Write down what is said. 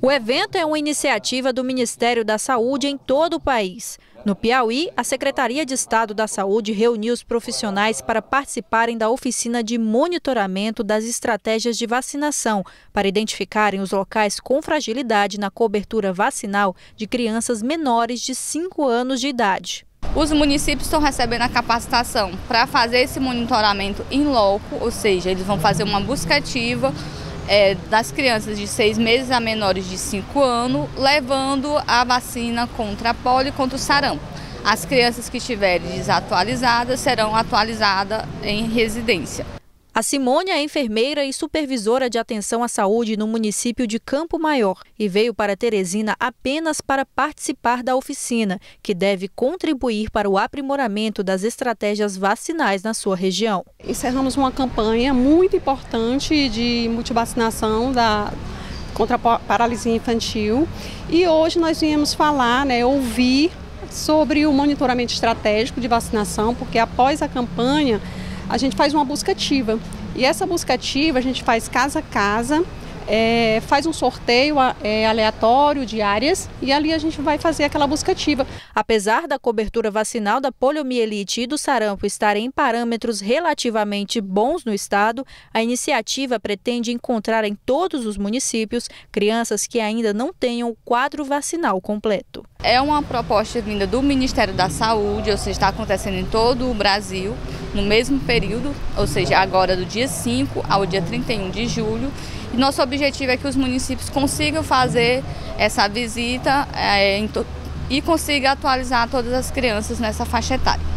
O evento é uma iniciativa do Ministério da Saúde em todo o país. No Piauí, a Secretaria de Estado da Saúde reuniu os profissionais para participarem da oficina de monitoramento das estratégias de vacinação, para identificarem os locais com fragilidade na cobertura vacinal de crianças menores de 5 anos de idade. Os municípios estão recebendo a capacitação para fazer esse monitoramento in loco, ou seja, eles vão fazer uma busca ativa das crianças de 6 meses a menores de 5 anos, levando a vacina contra a polio e contra o sarampo. As crianças que estiverem desatualizadas serão atualizadas em residência. A Simônia é enfermeira e supervisora de atenção à saúde no município de Campo Maior e veio para Teresina apenas para participar da oficina, que deve contribuir para o aprimoramento das estratégias vacinais na sua região. Encerramos uma campanha muito importante de multivacinação contra a paralisia infantil e hoje nós viemos falar, ouvir sobre o monitoramento estratégico de vacinação, porque após a campanha a gente faz uma busca ativa, e essa busca ativa a gente faz casa a casa, faz um sorteio aleatório de áreas e ali a gente vai fazer aquela busca ativa. Apesar da cobertura vacinal da poliomielite e do sarampo estarem em parâmetros relativamente bons no estado, a iniciativa pretende encontrar em todos os municípios crianças que ainda não tenham o quadro vacinal completo. É uma proposta vinda do Ministério da Saúde, ou seja, está acontecendo em todo o Brasil, no mesmo período, ou seja, agora do dia 5 ao dia 31 de julho. E nosso objetivo é que os municípios consigam fazer essa visita e consigam atualizar todas as crianças nessa faixa etária.